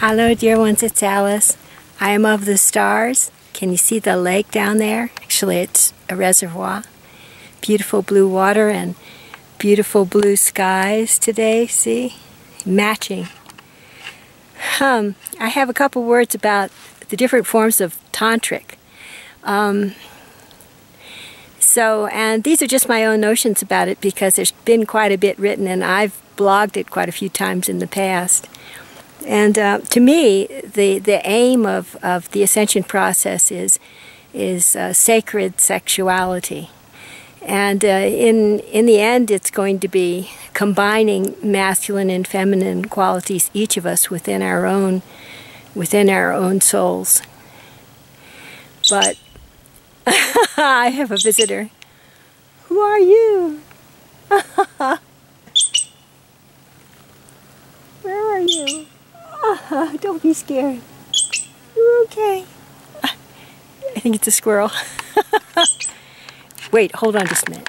Hello dear ones, it's Alice. I am of the stars. Can you see the lake down there? Actually it's a reservoir. Beautiful blue water and beautiful blue skies today, see? Matching. I have a couple words about the different forms of tantric. And these are just my own notions about it because there's been quite a bit written and I've blogged it quite a few times in the past. And to me, the aim of the ascension process is sacred sexuality. And in the end, it's going to be combining masculine and feminine qualities, each of us within our own souls. But I have a visitor. Who are you? Where are you? Don't be scared. You're okay. I think it's a squirrel. Wait, hold on just a minute.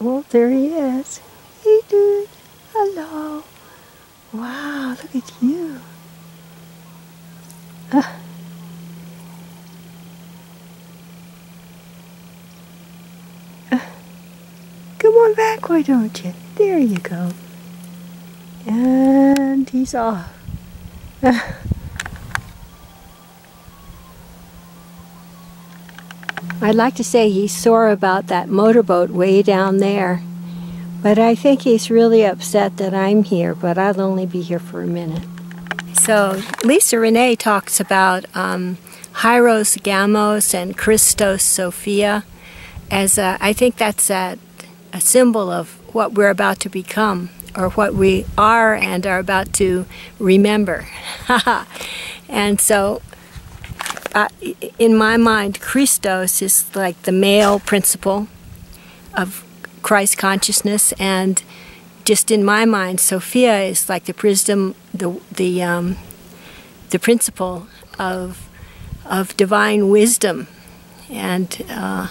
Well, there he is. Hey, dude. Hello. Wow, look at you. Come on back, why don't you? There you go. And he's off. I'd like to say he sore about that motorboat way down there, but I think he's really upset that I'm here, but I'll only be here for a minute. So Lisa Renee talks about Hieros Gamos and Christos-Sophia as I think that's a symbol of what we're about to become, or what we are and are about to remember. And so in my mind, Christos is like the male principle of Christ consciousness, and just in my mind, Sophia is like the principle of divine wisdom and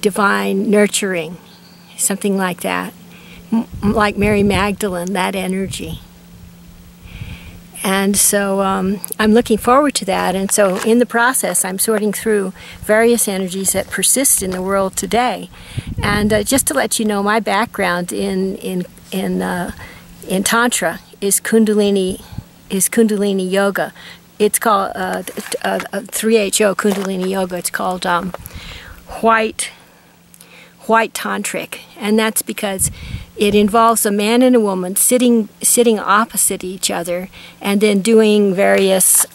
divine nurturing, something like that, like Mary Magdalene, that energy. And so I'm looking forward to that, and so in the process I'm sorting through various energies that persist in the world today. And just to let you know, my background in Tantra is Kundalini yoga. It's called 3HO Kundalini yoga. It's called white tantric, and that's because it involves a man and a woman sitting opposite each other and then doing various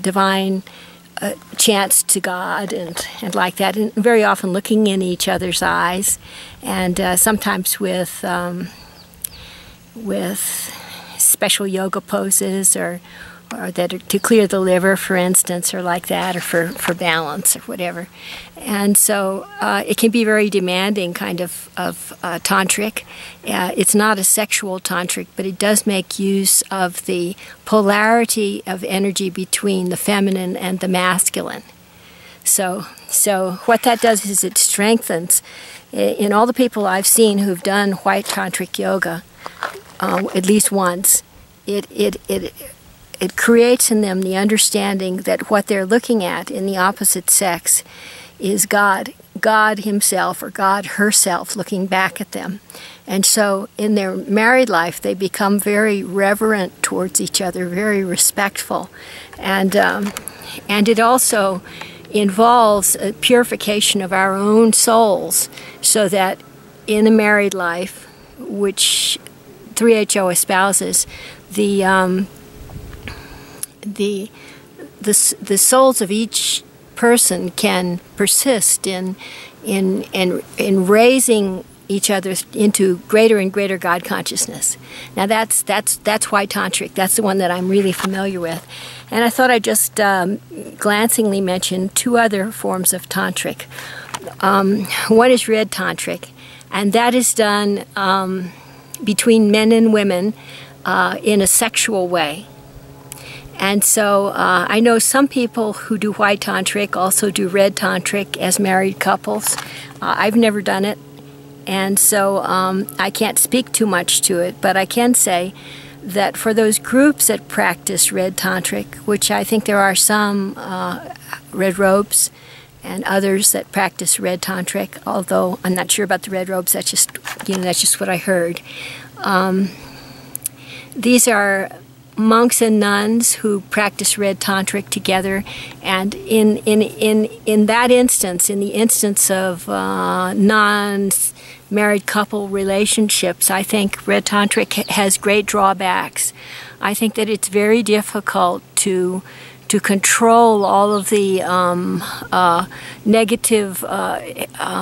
divine chants to God and like that, and very often looking in each other's eyes, and sometimes with special yoga poses or that are to clear the liver, for instance, or like that, or for balance or whatever. And so it can be very demanding kind of tantric. It's not a sexual tantric, but it does make use of the polarity of energy between the feminine and the masculine. So what that does is it strengthens. In all the people I've seen who've done white tantric yoga, at least once, it creates in them the understanding that what they're looking at in the opposite sex is God himself or God herself looking back at them. And so in their married life, they become very reverent towards each other, very respectful. And it also involves a purification of our own souls, so that in a married life, which 3HO espouses, the souls of each person can persist in raising each other into greater and greater God consciousness. Now that's why tantric. That's the one that I'm really familiar with. And I thought I'd just glancingly mention two other forms of tantric. One is red tantric, and that is done between men and women in a sexual way. And so I know some people who do white tantric also do red tantric as married couples. I've never done it, and so I can't speak too much to it, but I can say that for those groups that practice red tantric, which I think there are some red robes and others that practice red tantric, although I'm not sure about the red robes, that's just, you know, that's just what I heard. These are monks and nuns who practice red tantric together, and in that instance, in the instance of non-married couple relationships, I think red tantric has great drawbacks. I think that it's very difficult to control all of the negative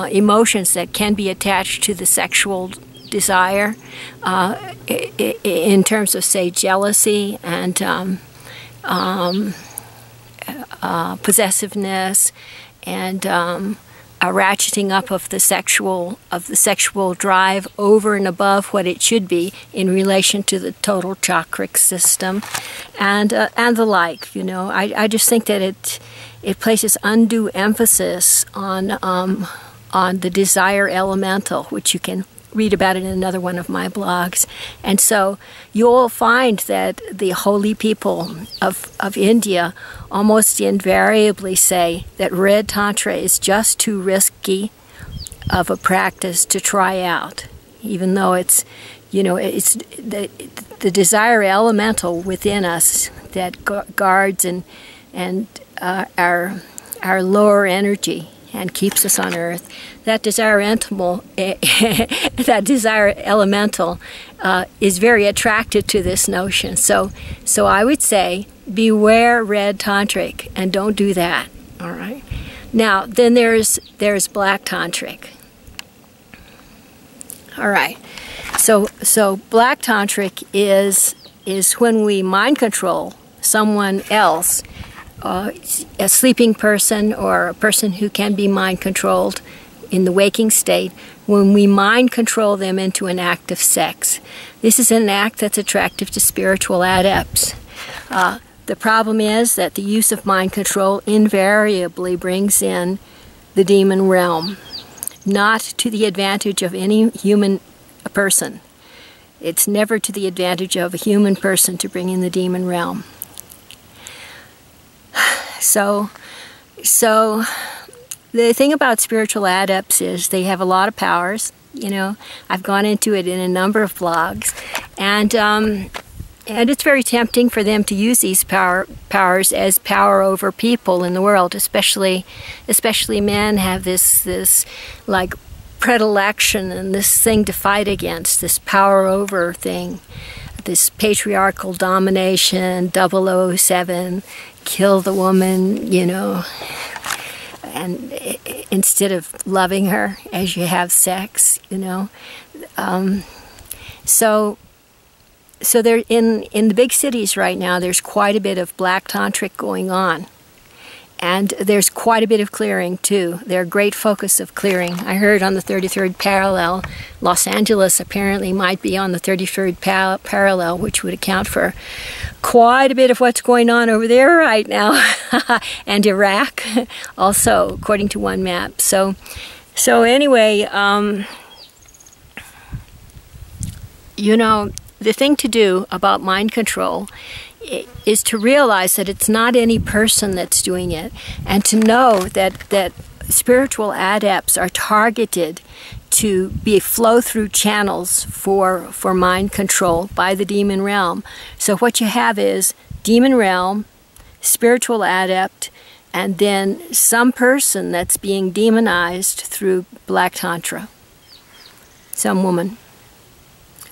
emotions that can be attached to the sexual desire, in terms of, say, jealousy and possessiveness, and a ratcheting up of the sexual drive over and above what it should be in relation to the total chakric system, and the like. You know, I just think that it places undue emphasis on the desire elemental, which you can read about it in another one of my blogs. And so you'll find that the holy people of India almost invariably say that red tantra is just too risky of a practice to try out, even though it's, you know, it's the desire elemental within us that guards and our lower energy and keeps us on earth. That desire animal, that desire elemental, is very attracted to this notion. So I would say, beware red tantric, and don't do that. All right. Now, then there's black tantric. All right. So black tantric is when we mind control someone else. A sleeping person, or a person who can be mind controlled in the waking state, when we mind control them into an act of sex. This is an act that's attractive to spiritual adepts. The problem is that the use of mind control invariably brings in the demon realm, not to the advantage of any human person. It's never to the advantage of a human person to bring in the demon realm. So the thing about spiritual adepts is they have a lot of powers. You know, I've gone into it in a number of blogs, and it's very tempting for them to use these powers as power over people in the world, especially men have this like predilection and this thing to fight against, this power over thing, this patriarchal domination, 007. Kill the woman, you know, and instead of loving her as you have sex, you know. So there in the big cities right now, there's quite a bit of black tantric going on, and there's quite a bit of clearing too. They're a great focus of clearing. I heard on the 33rd parallel, Los Angeles apparently might be on the 33rd parallel, which would account for quite a bit of what's going on over there right now, and Iraq also, according to one map. So anyway, you know, the thing to do about mind control is to realize that it's not any person that's doing it, and to know that spiritual adepts are targeted to be flow-through channels for mind control by the demon realm. So what you have is demon realm, spiritual adept, and then some person that's being demonized through black tantra, some woman.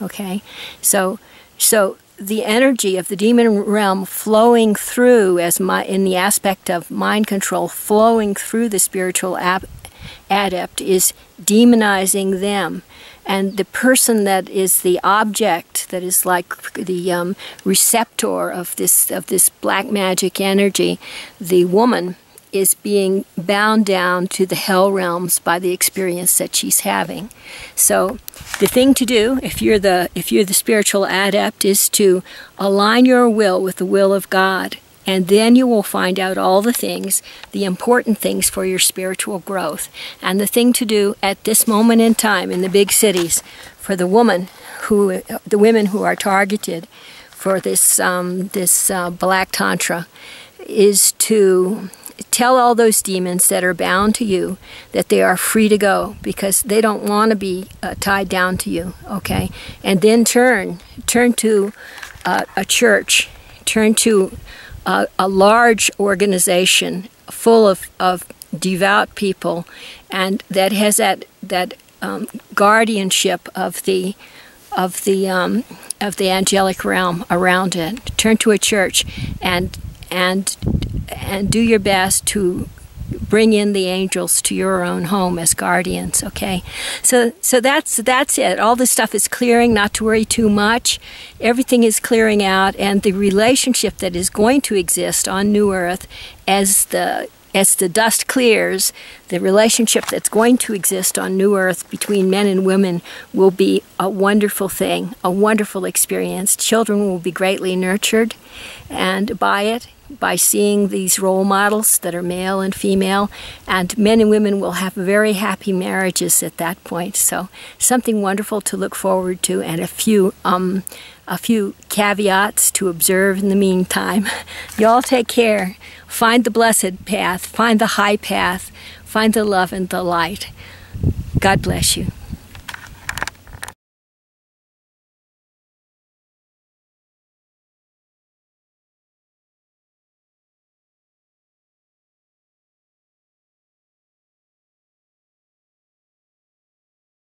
Okay, so the energy of the demon realm flowing through, in the aspect of mind control, flowing through the spiritual adept is demonizing them. And the person that is the object, that is like the receptor of this black magic energy, the woman, is being bound down to the hell realms by the experience that she's having. So the thing to do, if you're the spiritual adept, is to align your will with the will of God, and then you will find out all the things, the important things for your spiritual growth. And the thing to do at this moment in time in the big cities for the women who are targeted for this black tantra is to tell all those demons that are bound to you that they are free to go, because they don't want to be tied down to you, okay? And then turn to a church, turn to a large organization full of devout people, and that has that guardianship of the angelic realm around it. Turn to a church and do your best to bring in the angels to your own home as guardians, okay? So that's it. All this stuff is clearing, not to worry too much. Everything is clearing out, and the relationship that is going to exist on New Earth as the dust clears, the relationship that's going to exist on New Earth between men and women will be a wonderful thing, a wonderful experience. Children will be greatly nurtured and by it, by seeing these role models that are male and female, and men and women will have very happy marriages at that point. So something wonderful to look forward to, and a few caveats to observe in the meantime. Y'all take care. Find the blessed path. Find the high path. Find the love and the light. God bless you.